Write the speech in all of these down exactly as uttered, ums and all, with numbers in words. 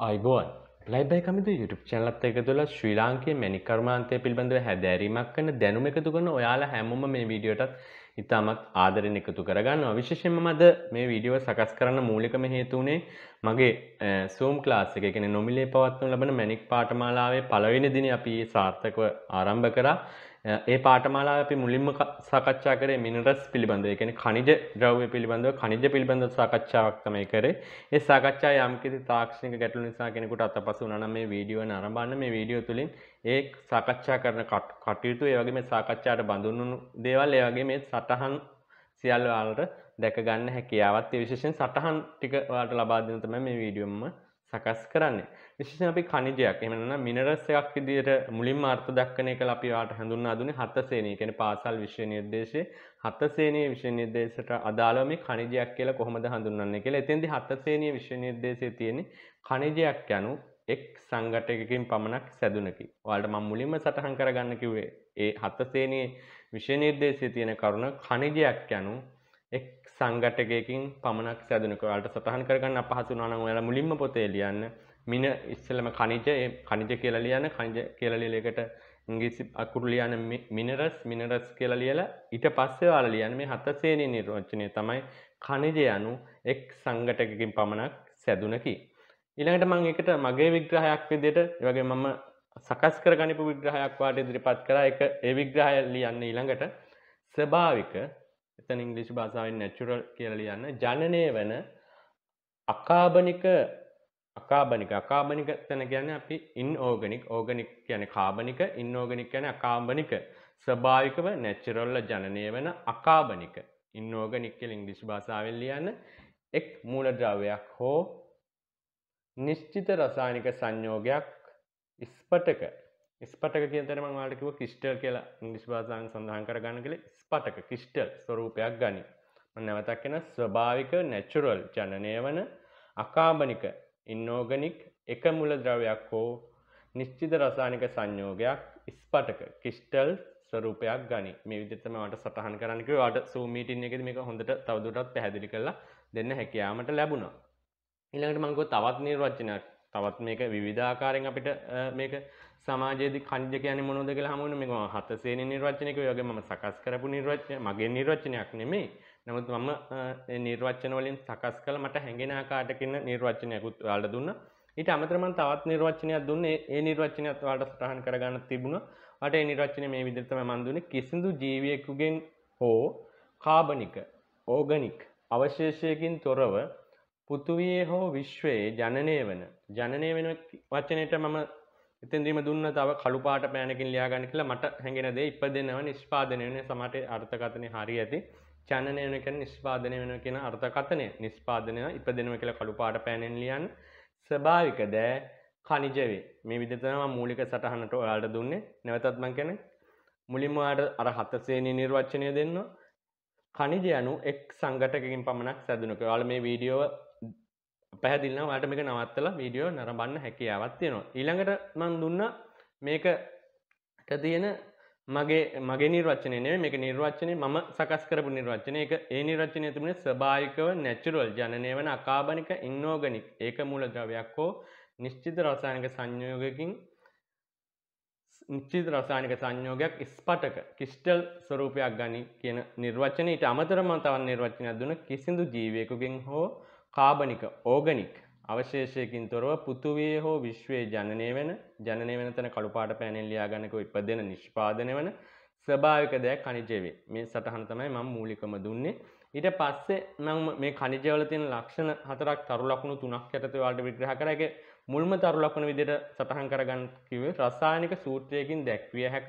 අයිබෝන් ලයිබ් එකේ කමිද YouTube channel එකත් එක්ක දොලා ශ්‍රී ලාංකේය මැණික් කර්මාන්තය පිළිබඳව හැදෑරීමක් කරන දැනුම එකතු කරන ඔයාලා හැමෝම මේ වීඩියෝටත් ඉතාමත් ආදරෙන් එකතු කරගන්නවා. විශේෂයෙන්ම මම අද මේ වීඩියෝව සකස් කරන්න මූලිකම හේතු උනේ මගේ Zoom class එක කියන්නේ නොමිලේ පවත්වන ලබන මැණික් පාඨමාලාවේ පළවෙනි දිනේ අපි සාර්ථකව ආරම්භ කරා. ඒ පාඨමාලාවේ අපි මුලින්ම සාකච්ඡා කරේ මිනරල්ස් පිළිබඳව. ඒ කියන්නේ ඛනිජ ද්‍රව්‍ය පිළිබඳව ඛනිජ පිළිබඳව සාකච්ඡාවක් තමයි කරේ. ඒ සාකච්ඡාව යම්කිසි තාක්ෂණික ගැටලු නිසා කෙනෙකුට අතපසු වුණා නම් මේ වීඩියෝ නරඹන්න. මේ වීඩියෝ තුලින් ඒ සාකච්ඡා කරන කටයුතු, ඒ වගේම සාකච්ඡාට බඳුන්වුණු දේවල්, ඒ වගේම මේ සටහන් සියල්ල වලට දැක ගන්න හැකියාවත්, ඒ විශේෂයෙන් සටහන් ටික වලට ලබා දෙන තමයි මේ වීඩියෝම සකස් කරන්නේ. විශේෂයෙන් අපි ඛනිජයක් එහෙම නැත්නම් මිනරල්ස් එකක් විදිහට මුලින්ම අර්ථ දක්වන එක අපි වාට හඳුන්වා දුන්නේ හත ශ්‍රේණිය. කියන්නේ පාසල් විෂය නිර්දේශයේ හත ශ්‍රේණියේ විෂය නිර්දේශයට අදාළව මේ ඛනිජයක් කියලා කොහොමද හඳුන්වන්නේ කියලා. එතෙන්දී හත ශ්‍රේණියේ විෂය නිර්දේශයේ තියෙන්නේ ඛනිජයක් යනු එක් සංඝටකකින් පමණක් සැදුණකි. ඔයාලට මම මුලින්ම සටහන් කරගන්න කිව්වේ ඒ හත ශ්‍රේණියේ විෂය නිර්දේශයේ තියෙන කරුණ ඛනිජයක් යනු එක් සංගටකයකින් පමණක් සැදුණක. ඔයාලට සටහන් කරගන්න අපහසු වුණා නම් ඔයාලා මුලින්ම පොතේ ලියන්න මින ඉස්සෙල්ලම ඛනිජ ඒ ඛනිජ කියලා ලියන්න. ඛනිජ කියලා ලියලා ඒකට ඉංග්‍රීසි අකුරු ලියන්න මිනරල්ස් මිනරල්ස් කියලා ලියලා ඊට පස්සේ ඔයාලා ලියන්න මේ හත ශ්‍රේණියේ නිර්වචනය තමයි ඛනිජ යනු එක් සංගටකයකින් පමණක් සැදුණකි. ඊළඟට මම ඒකට මගේ විග්‍රහයක් විදිහට ඒ වගේම මම සකස් කරගනිපු විග්‍රහයක් වාට ඉදිරිපත් කරා. ඒක ඒ විග්‍රහය ලියන්න ඊළඟට ස්වභාවික එතන ඉංග්‍රීසි භාෂාවෙන් නැචරල් කියලා ලියන්න. ජනනය වෙන අකාබනික අකාබනික අකාබනික එතන කියන්නේ අපි ඉන්ඕගනික්, ඕගනික් කියන්නේ කාබනික, ඉන්ඕගනික් කියන්නේ අකාබනික. ස්වභාවිකව නැචරල්ව ජනනය වෙන අකාබනික ඉන්ඕගනික් කියලා ඉංග්‍රීසි භාෂාවෙන් ලියන්න. එක් මූලද්‍රව්‍යයක් හෝ නිශ්චිත රසායනික සංයෝගයක් ස්පටක ස්පටක කියන තැන මම ඔයාලට කිව්වා ක්‍රිස්ටල් කියලා ඉංග්‍රීසි භාෂාවෙන් සඳහන් කරගන්න කියලා. ස්පටක ක්‍රිස්ටල් ස්වරූපයක් ගනි. මම නැවතත් කියන ස්වභාවික නැචරල් ජනනය වන අකාබනික ඉන්ඕගනික් එක මුල ද්‍රව්‍යයක් හෝ නිශ්චිත රසායනික සංයෝගයක් ස්පටක ක්‍රිස්ටල් ස්වරූපයක් ගනි. මේ විදිහට තමයි ඔයාලට සටහන් කරන්න කිව්වා. ඔයාලට Zoom meeting එකේදී මේක හොඳට තවදුරටත් පැහැදිලි කරලා දෙන්න හැකියාවට ලැබුණා. ඊළඟට මම ගිහ තවත් නිර්වචනයක් තවත් මේක විවිධාකාරයෙන් අපිට මේක සමාජයේදී ඛනිජ කියන්නේ මොනවද කියලා හමුවෙන්නේ. මේක මම හත ශ්‍රේණියේ නිර්වචනයක ඒ වගේම මම සකස් කරපු නිර්වචනය, මගේ නිර්වචනයක් නෙමෙයි. නමුත් මම මේ නිර්වචන වලින් සකස් කළ මට හැඟෙන ආකාරයකින් නිර්වචනයකුත් ඔයාලට දුන්නා. ඊට අමතරව මම තවත් නිර්වචනයක් දුන්නේ. ඒ නිර්වචනයත් ඔයාලට සටහන් කරගන්න තිබුණා. ඔයාලට ඒ නිර්වචනය මේ විදිහට තමයි මම දුන්නේ. කිසිදු ජීවියෙකුගෙන් හෝ කාබනික, ඕගනික් අවශේෂයකින් තොරව පෘථුවියේ හෝ විශ්වයේ ජනනය වෙන ජනනය වෙන වචනයට මම එතෙන්දීම දුන්න තව කළු පාට පෑනකින් ලියා ගන්න කියලා. මට හැඟෙන දේ ඉපදෙනව, නිෂ්පාදනය වෙන සමහරට අර්ථකථනේ හරිය ඇති. ජනනය වෙන කියන්නේ නිෂ්පාදනය වෙන කියන අර්ථකථනය. නිෂ්පාදනය ඉපදෙනව කියලා කළු පාට පෑනෙන් ලියන්න. ස්වභාවික දෑ ඛනිජ වේ. මේ විදිහට තමයි මම මූලික සටහනට ඔයාලට දුන්නේ. නැවතත් මම කියන්නේ මුලින්ම ඔයාලට අර හත ශ්‍රේණියේ නිර්වචනය දෙන්නවා. ඛනිජ යනු එක් සංඝටකකින් පමණක් සැදුණක. ඔයාලා මේ වීඩියෝව පැහැදිලි නම් ඔයාලට මේක නවත්තලා වීඩියෝ නරඹන්න හැකියාවක් තියෙනවා. ඊළඟට මම දුන්නා මේකට තියෙන මගේ මගේ නිර්වචනය නෙමෙයි. මේක නිර්වචනය මම සකස් කරපු නිර්වචනය. ඒක ඒ නිර්වචනය තිබුණේ ස්වභාවිකව නැචරල් ජනනය වෙන අකාබනික ඉන්ඕගනික් ඒක මූල ද්‍රව්‍යයක් හෝ නිශ්චිත රසායනික සංයෝගයකින් නිශ්චිත රසායනික සංයෝගයක් ස්පටක ක්‍රිස්ටල් ස්වරූපයක් ගනි කියන නිර්වචනය. ඊට අමතරව මම තවත් නිර්වචනයක් දුන්නා. කිසිදු ජීවයකගෙන් හෝ කාබනික ඕගනික් අවශේෂයකින් තොරව පෘථුවියේ හෝ විශ්වයේ ජනනය වෙන ජනනය වෙන තන කළු පාට පෑනෙන් ලියා ගන්නකෝ ඉපදෙන නිෂ්පාදනය වෙන ස්වභාවික දේ ඛනිජ වේ. මේ සටහන තමයි මම මූලිකම දුන්නේ. ඊට පස්සේ මම මේ ඛනිජ වල තියෙන ලක්ෂණ හතරක් තරු ලක්ෂණ තුනක් යටතේ ඔයාලට විග්‍රහ කරා. ඒක මුල්ම තරු ලක්ෂණ විදිහට සටහන් කරගන්න කිව්වේ රසායනික සූත්‍රයකින් දැක්විය හැක.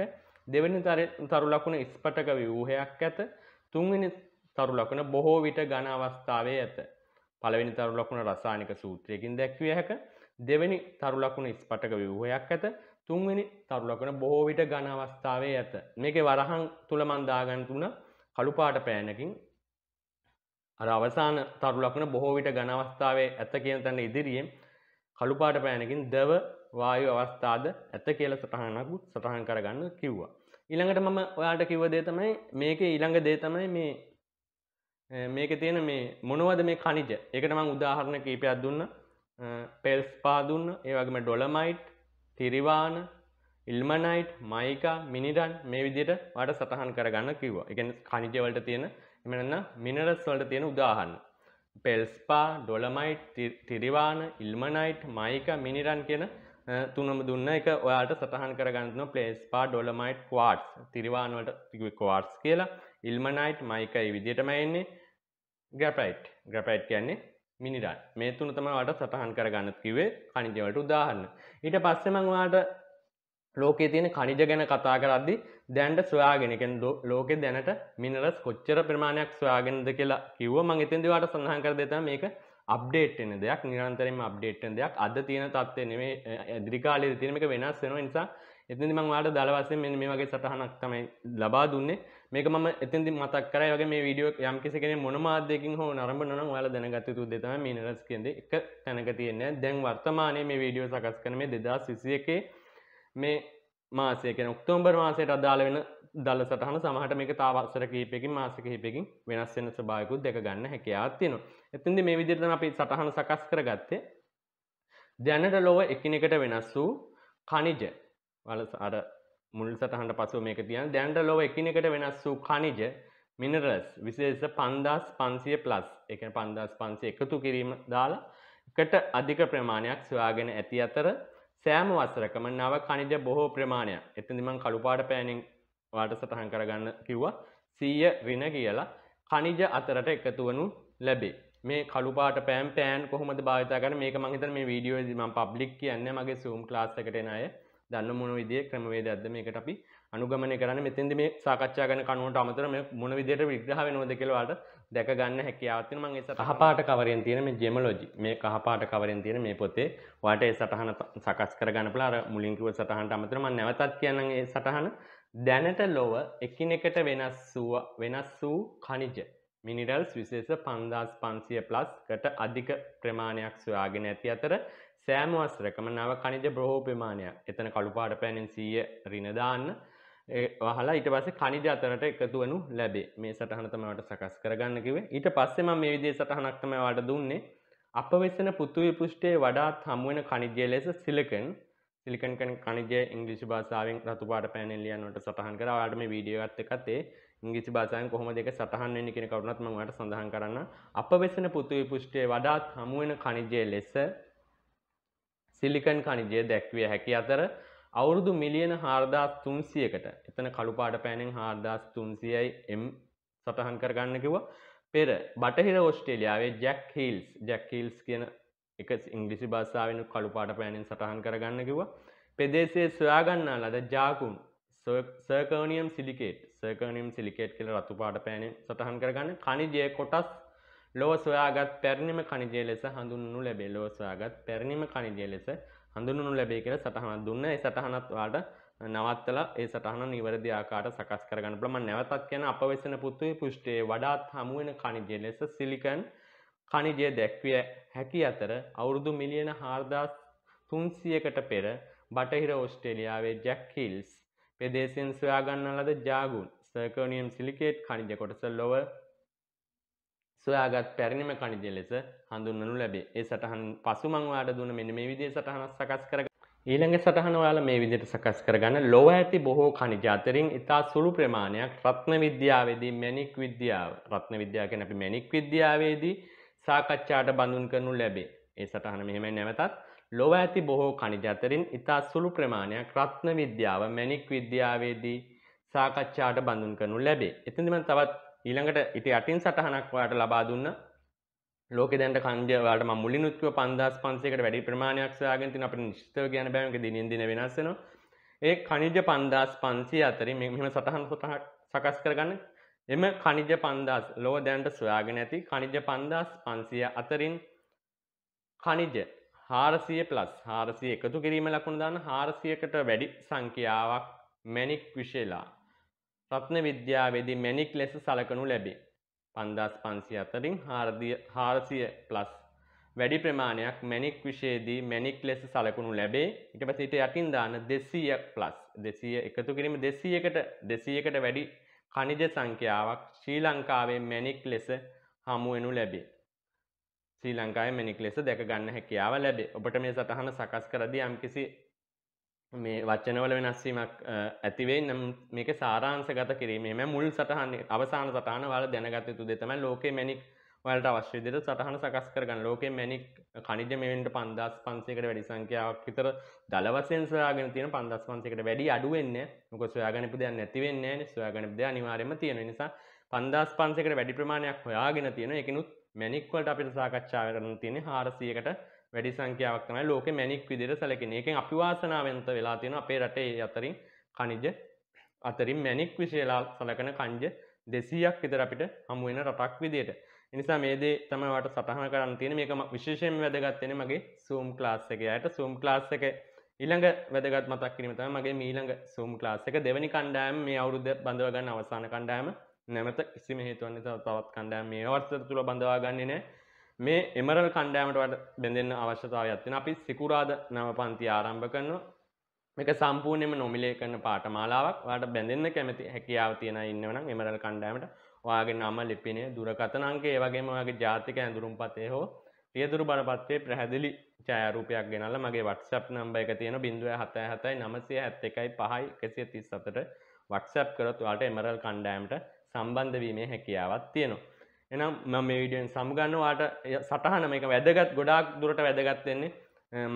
දෙවෙනි තරු ලක්ෂණ ස්පටක ව්‍යුහයක් ඇත. තුන්වෙනි තරු ලක්ෂණ බොහෝ විට ඝන අවස්ථාවේ ඇත. පළවෙනි තරු ලකුණ රසායනික සූත්‍රයකින් දැක්විය හැක. දෙවෙනි තරු ලකුණ ස්පටක ව්‍යුහයක් ඇත. තුන්වෙනි තරු ලකුණ බොහෝ විට ඝන අවස්ථාවේ ඇත. මේකේ වරහන් තුල මන් දාගන්න තුන කළු පාට පෑනකින් අර අවසාන තරු ලකුණ බොහෝ විට ඝන අවස්ථාවේ ඇත කියන තැන ඉදිරියෙන් කළු පාට පෑනකින් දව වායු අවස්ථාද ඇත කියලා සටහනක් සටහන් කරගන්න කිව්වා. ඊළඟට මම ඔයාලට කිව්ව දේ තමයි මේකේ ඊළඟ දේ තමයි මේ මේක තියෙන මේ මොනවද මේ ඛනිජ. ඒකට මම උදාහරණ කීපයක් දුන්නා. पेल्स पादुन एवं डोलमाइट तिरिवान इल्मनाइट माइका मिनिरान मे विधि वाट सटहन करगन किवा इगन खनिज वलट තියෙන එමෙන්න මිනරල්ස් වලට තියෙන උදාහරණ पेल्सपा डोलमाइट तिरिवान इल्मनाइट माइका मिनिरान කියන තුනම දුන්න එක ඔයාලට සටහන් කරගන්න දෙනවා पेल्सपा डोलमाइट क्वार्ट्स तिरिवान වලට क्वार्ट्स කියලා इल्मनाइट माइका මේ විදිහටම එන්නේ ग्रेफाइट ग्रेफाइट කියන්නේ මිනිරාන් මේ තුන තමයි ඔයාලට සටහන් කරගන්න කිව්වේ खनिज වලට උදාහරණ ඊට පස්සේ මම ඔයාලට ලෝකයේ තියෙන खनिज ගැන කතා කරද්දී දැනට සොයාගෙන කියන්නේ ලෝකේ දැනට මිනරල්ස් කොච්චර ප්‍රමාණයක් සොයාගෙනද කියලා කිව්වා මම එතෙන්දී ඔයාලට සඳහන් කර දෙය තමයි මේක අප්ඩේට් වෙන දෙයක් නිරන්තරයෙන්ම අප්ඩේට් වෙන දෙයක් අද තියෙන තත්ත්වේ නෙමෙයි ඉදිරි කාලයේදී තියෙන මේක වෙනස් වෙනවා ඒ නිසා එතෙන්දී මම ඔයාලට දල වශයෙන් මෙන්න මේ වගේ සටහනක් තමයි ලබා දුන්නේ මේක මම එතෙන්දී මතක් කරා ඒ වගේ මේ වීඩියෝ යම් කිසි කෙනෙක් මොන මාධ්‍යකින් හෝ නරඹනවා නම් ඔයාලා දැනගත යුතු දෙය තමයි මිනරල්ස් කියන්නේ එක තැනක තියෙන්නේ දැන් වර්තමානයේ මේ වීඩියෝ සකස් කරන මේ දෙදාස් විසිඑකේ මේ මාසය කියන ඔක්තෝබර් මාසයට අදාළ වෙන දළ සටහන සමහරට මේක තව අවසර කිහිපයකින් මාස කිහිපයකින් වෙනස් වෙන ස්වභාවිකුත් දැක ගන්න හැකියාවක් තියෙනවා. එතෙන්ද මේ විදිහට තමයි අපි සටහන සකස් කරගත්තේ. දැනට ලෝව එකිනෙකට වෙනස් වූ ඛනිජ වල අර මුල් සටහනට පසුව මේක තියන දැනට ලෝව එකිනෙකට වෙනස් වූ ඛනිජ මිනරල්ස් විශේෂ පන්දාස් පන්සිය ප්ලස් ඒ කියන්නේ පන්දාස් පන්සිය එකතු කිරීම දාලා එකට අධික ප්‍රමාණයක් සොයාගෙන ඇති අතර සෑම වසරකම නව ඛනිජ බොහෝ ප්‍රමාණයක් එතෙන්දි මම කළු පාට පෑනින් ඔයාලට සටහන් කරගන්න කිව්වා සීය ඍණ කියලා ඛනිජ අතරට එකතු වනු ලැබේ මේ කළු පාට පෑන් පෑන් කොහොමද භාවිත කරන්නේ මේක මම හිතන්නේ මේ වීඩියෝ එකේදී මම පබ්ලික් කියන්නේ මගේ Zoom class එකට එන අය දන්න මොන විදිහේ ක්‍රමවේදයක්ද මේකට අපි අනුගමනය කරන්නේ මෙතෙන්දි මේ සාකච්ඡා කරන කණුවට අමතර මේ මොන විදිහට විග්‍රහ වෙනවද කියලා ඔයාලට දැක ගන්න හැකියාවක් තියෙනවා මම ඒ සටහන කහ පාට කවරෙන් තියෙන මේ ජෙමොලොජි මේ කහ පාට කවරෙන් තියෙන මේ පොතේ ඔයාලට ඒ සටහන සකස් කරගන්න පුළුවන් අර මුලින් කිව්ව සටහනට අමතරව මම නැවතත් කියන්නම් ඒ සටහන දැනට ලොව එකිනෙකට වෙනස් වූ වෙනස් වූ ඛනිජ මිනරල්ස් විශේෂ පන්දාස් පන්සිය ප්ලස් කට අධික ප්‍රමාණයක් සොයාගෙන ඇති අතර සෑම වසරකම නව ඛනිජ බොහෝ ප්‍රමාණයක් එතන කළු පාට පෑනෙන් සීය ඍණ දාන්න වහලා ඊට පස්සේ ඛනිජ අතරට එකතු වෙනු ලැබේ මේ සටහන තමයි ඔයාලට සකස් කරගන්න කිව්වේ ඊට පස්සේ මම මේ විදිහේ සටහනක් තමයි ඔයාලට දුන්නේ අපවෙසෙන පෘථිවි පෘෂ්ඨයේ වඩාත් හමු වෙන ඛනිජය ලෙස සිලිකන් සිලිකන් කියන ඛනිජය ඉංග්‍රීසි භාෂාවෙන් රතු පාට පෑනෙන් ලියන්න ඔයාලට සටහන් කරා ඔයාලට මේ වීඩියෝ එකත් එක්කත් ඒ ඉංග්‍රීසි භාෂාවෙන් කොහොමද ඒක සටහන් වෙන්නේ කියන කරුණත් මම ඔයාලට සඳහන් කරන්න අපවෙසෙන පෘථිවි පෘෂ්ඨයේ වඩාත් හමු වෙන ඛනිජය ලෙස සිලිකන් ඛනිජය දැක්විය හැකි අතර අවුරුදු මිලියන හාරදාස් තුන්සියයකට එතන කළු පාට පෑනෙන් හාරදාස් තුන්සියයි එම් සටහන් කරගන්න කිව්වා පෙර බටහිර ඕස්ට්‍රේලියාවේ ජැක් හීල්ස් ජැක් හීල්ස් කියන එක ඉංග්‍රීසි භාෂාවෙන් කළු පාට පෑනෙන් සටහන් කරගන්න කිව්වා ප්‍රදේශයේ සොයා ගන්නා ලද ජාකුන් සර්කෝනියම් සිලිකේට් සර්කෝනියම් සිලිකේට් කියලා රතු පාට පෑනෙන් සටහන් කරගන්න ඛනිජයේ කොටස් ලොව සොයාගත් පැරණිම ඛනිජය ලෙස හඳුන්වනු ලැබේ ලොව සොයාගත් පැරණිම ඛනිජය ලෙස හඳුන්වනු ලැබේ කියලා සටහනක් දුන්නා. ඒ සටහනත් ඔයාලට නවත්තලා ඒ සටහන නිවැරදි ආකාරයට සකස් කරගන්න පුළුවන්. මම නැවතත් කියන අපවෙසෙන පෘථිවි පෘෂ්ඨයේ වඩාත් හමු වෙන ඛනිජය ලෙස සිලිකන් ඛනිජය දැක්විය හැකි අතර අවුරුදු මිලියන හාරදාස් තුන්සියයකට පෙර බටහිර ඕස්ට්‍රේලියාවේ ජැක් හීල්ස් ප්‍රදේශයෙන් සොයා ගන්නා ලද ජාගුන් සර්කෝනියම් සිලිකේට් ඛනිජ කොටස ලොව සොයාගත් පැරණිම ඛනිජය ලෙස හඳුන්වනු ලැබේ. ඒ සටහන් පසු මම ඔයාලට දුන්න මෙන්න මේ විදිහේ සටහනක් සකස් කරගන්න. ඊළඟ සටහන ඔයාලා මේ විදිහට සකස් කරගන්න. ලොව ඇති බොහෝ ඛනිජ අතරින් ඉතා සුළු ප්‍රමාණයක් රත්න විද්‍යාවේදී මැණික් විද්‍යාව රත්න විද්‍යාව කියන්නේ අපි මැණික් විද්‍යාවේදී සාකච්ඡාට බඳුන් කරනු ලැබේ. ඒ සටහන මෙහෙමයි නැවතත්. ලොව ඇති බොහෝ ඛනිජ අතරින් ඉතා සුළු ප්‍රමාණයක් රත්න විද්‍යාව මැණික් විද්‍යාවේදී සාකච්ඡාට බඳුන් කරනු ලැබේ. එතෙන්දී මම තවත් ඊළඟට ඉතින් අටින් සටහනක් ඔයාලට ලබා දුන්න ලෝකේ දැනට ඛනිජ වලට මම මුලිනුත් කිව්ව පන්දාස් පන්සියයකට වැඩි ප්‍රමාණයක් සොයාගෙන තින අපිට නිශ්චිතව කියන්න බෑ මේක දිනෙන් දින වෙනස් වෙනවා ඒ ඛනිජ පන්දාස් පන්සිය අතරින් මෙහෙම සටහන් සකස් කරගන්න එම ඛනිජ පන්දාස් ලෝක දැනට සොයාගෙන ඇති ඛනිජ පන්දාස් පන්සිය අතරින් ඛනිජ හාරසිය ප්ලස් හාරසිය එකතු කිරීම ලකුණු දාන්න හාරසියකට වැඩි සංඛ්‍යාවක් මැණික් විශේෂලා රත්න විද්‍යාවේදී මැණික් ලෙස සලකනු ලැබේ. පන්දාස් පන්සිය අතරින් හාරසිය ප්ලස් වැඩි ප්‍රමාණයක් මැණික් විශේෂයේදී මැණික් ලෙස සලකනු ලැබේ. ඊට පස්සේ ඊට යටින් දාන දෙසීය ප්ලස් දෙසීය එකතු කිරීම දෙසීයකට දෙසීයකට වැඩි ඛනිජ සංඛ්‍යාවක් ශ්‍රී ලංකාවේ මැණික් ලෙස හමු වෙනු ලැබේ. ශ්‍රී ලංකාවේ මෙනික් ලෙස දැක ගන්න හැකියාව ලැබේ. ඔබට මේ සටහන සකස් කරදී යම්කිසි මේ වචනවල වෙනස් වීමක් ඇති වෙයි නම් මේක සාරාංශගත කිරීමේම මුල් සටහන අවසාන සටහන වල දැනගත යුතු දේ තමයි ලෝකේ මෙනික් වලට අවශ්‍ය විදිහට සටහන සකස් කරගන්න. ලෝකේ මෙනික් ඛනිජ මෙවෙන්ට පන්දාස් පන්සීයකට වැඩි සංඛ්‍යාවක් විතර දල වශයෙන් සොයාගෙන තියෙන පන්දාස් පන්සීයකට වැඩි අඩු වෙන්නේ. මොකද සොයාගන්න ඉපදයක් නැති වෙන්නේ නැහැ නේ. සොයාගන්න ඉපදේ අනිවාර්යයෙන්ම තියෙන. ඒ නිසා පන්දාස් පන්සීයකට වැඩි ප්‍රමාණයක් හොයාගෙන තියෙන. ඒකිනුත් मैनिक साकच्छा हारसीयट वेड संख्या वक्तमें लोके मैनिक सलकिन अपिवासनावेन्त विलातीनो अपे रटे अतरी खनिज अतरी मैनिक विषय सलकन खनिज देशीय किदरपिट हमून रटाक विदेट इनसा मेदे तम वाट सटहन करती मेक विशेष वेदगते मगे सूम क्लास के आट सूम क्लास के इलंग वेदगत मत क्रीमत मगे मीलंग सूम क्लास के देवनी कंडायम मे अवृद्ध बंधवगन अवसान कंडायम नमत इसी में हेतु तवत् खंडायम मे वर्षो बंधवागण्य मे इमरल खंडायम बंधन आवश्यकता अभी सिकुराद नवपांति आरंभक मेक संपूर्ण नोमिलेकन पाठमालावा वाट बंधन कमती हकीयावती इनवन इमरल खंडायम वागे नाम लिपिने दूरकथनांक एवगेम वागे जाति के दुरुपते हो ये दुर्बलपत्ते प्रहदली छाया रूपया गेनाल मगे वाट्सअप नंबर कतीनो बिंदु हत्या हत्या नमस्य हत्यकाय पहाय कैसे तीस सतट वाट्सअप करो तो आटे इमरल खंडायम संबंध वी में हकीयावत्न ऐना मे वीडियो समगान आट सटहन मेक वेदगत गुडा दूरट वेदगते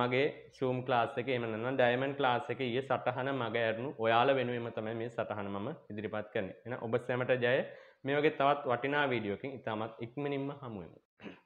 मगे शूम क्लास के डायमंड क्लास के ये सटहन मगेर ओयाल वेणुम तमें मे सटहन मम इद्रिपात करने ऐना उबसेमट जाए मे वगे तवत् वटिना वीडियो के इतम इक्म निम्म हमूम